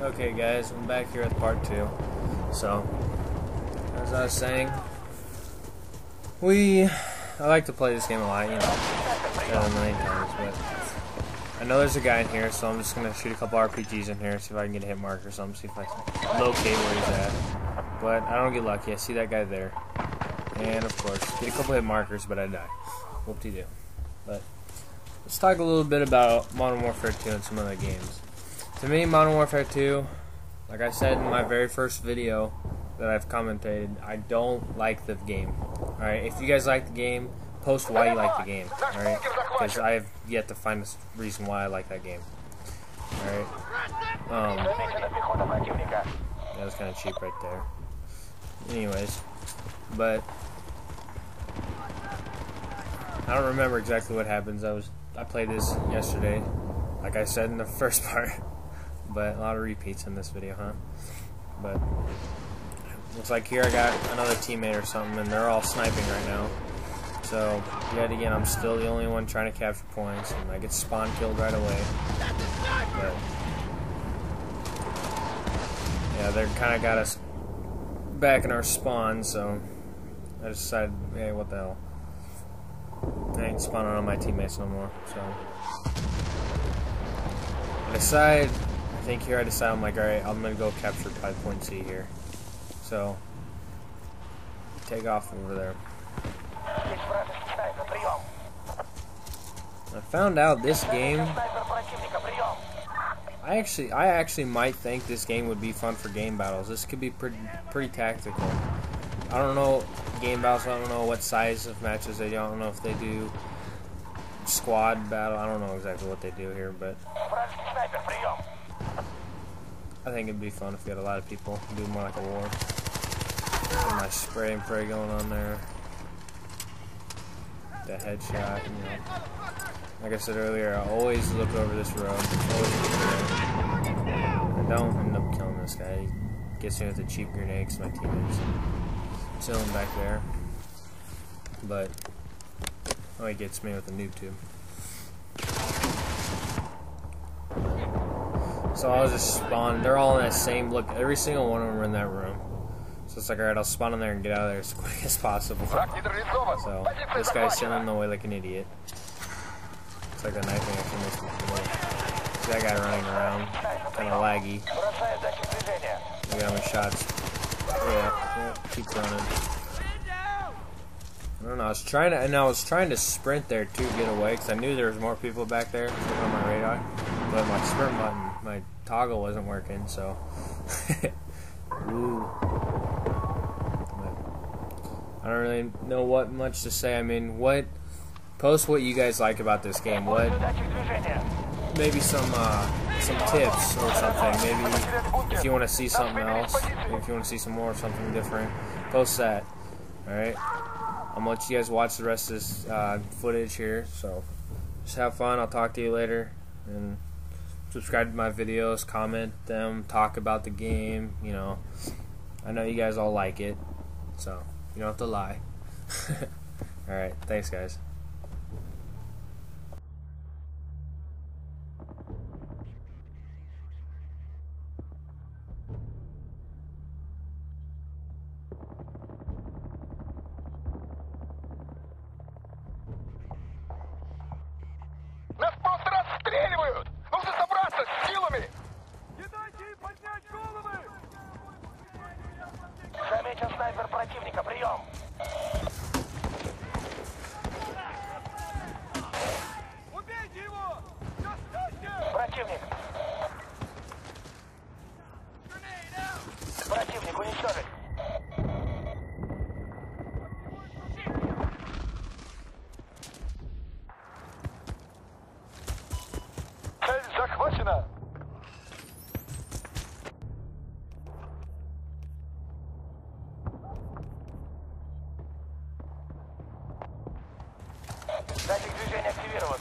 Okay guys, I'm back here with part 2. So, as I was saying, I like to play this game a lot, you know, a million times, but I know there's a guy in here, so I'm just going to shoot a couple RPGs in here, see if I can get a hit mark or something, see if I can locate where he's at. But I don't get lucky, I see that guy there. And of course, get a couple hit markers, but I die. Whoop-de-doo. But let's talk a little bit about Modern Warfare 2 and some other games. To me, Modern Warfare 2, like I said in my very first video that I've commentated, I don't like the game. Alright, if you guys like the game, post why you like the game. Alright, because I have yet to find a reason why I like that game. Alright, that was kind of cheap right there. Anyways, but I don't remember exactly what happens. I played this yesterday, like I said in the first part, but a lot of repeats in this video, huh? But looks like here I got another teammate or something, and they're all sniping right now. So yet again, I'm still the only one trying to capture points, and I get spawn killed right away. But yeah, they kind of got us back in our spawn, so I decided, hey, what the hell? I ain't spawning on my teammates no more, so I decide, I'm like, alright, I'm gonna go capture Point C here. So take off over there. I found out this game, I actually might think this game would be fun for game battles. This could be pretty tactical. I don't know game battles. I don't know what size of matches they do. I don't know if they do squad battle. I don't know exactly what they do here, but I think it'd be fun if we had a lot of people. It'd be more like a war. Get my spray and pray going on there. The headshot. You know. Like I said earlier, I always look over this road. I don't end up killing this guy. He gets me with the cheap grenades, my teammates. Still him back there. But, oh, he gets me with a noob tube. So I'll just spawn. They're all in that same look. Every single one of them are in that room. So it's like, alright, I'll spawn in there and get out of there as quick as possible. So, this guy's standing in the way like an idiot. It's like a knife thing I can miss before. That guy running around, kind of laggy. We got my shots. Yeah, keep running. I don't know. I was trying to sprint there to get away because I knew there was more people back there on my radar, but my sprint button, my toggle wasn't working. So, ooh. But I don't really know what much to say. I mean, Post what you guys like about this game. What? Maybe some tips or something. Maybe if you want to see something else, or if you want to see some more, something different, post that. All right. I'm gonna let you guys watch the rest of this footage here. So just have fun. I'll talk to you later. And subscribe to my videos, comment them, talk about the game. You know, I know you guys all like it, so you don't have to lie. All right. Thanks, guys. Датчик движения активирован.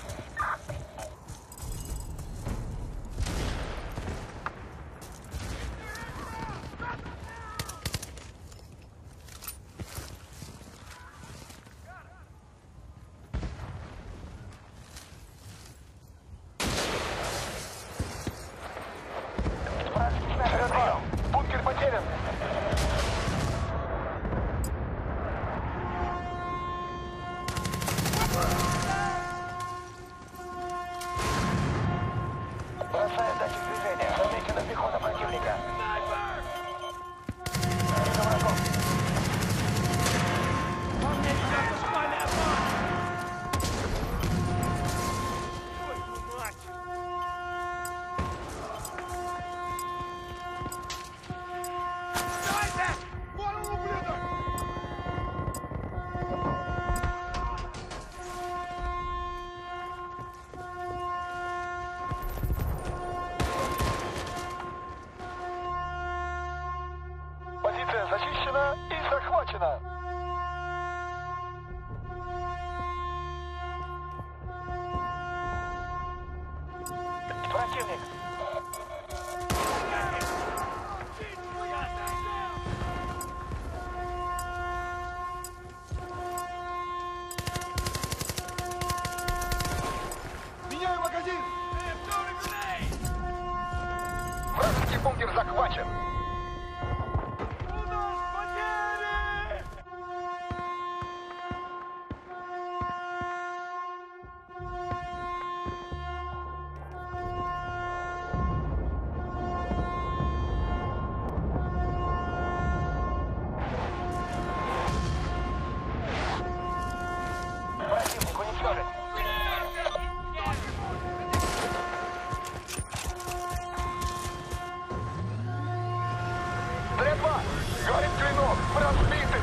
Горит клинок, разбиты!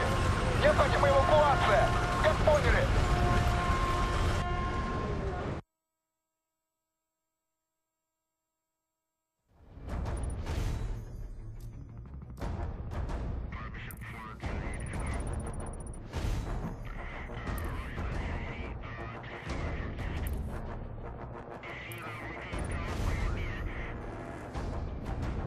Не дать ему эвакуация! Как поняли?